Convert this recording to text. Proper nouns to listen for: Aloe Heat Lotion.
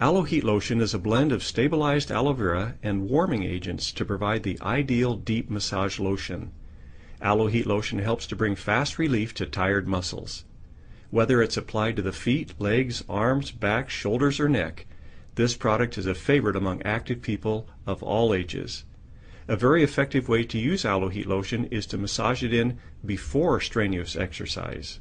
Aloe Heat Lotion is a blend of stabilized aloe vera and warming agents to provide the ideal deep massage lotion. Aloe Heat Lotion helps to bring fast relief to tired muscles. Whether it's applied to the feet, legs, arms, back, shoulders, or neck, this product is a favorite among active people of all ages. A very effective way to use Aloe Heat Lotion is to massage it in before strenuous exercise.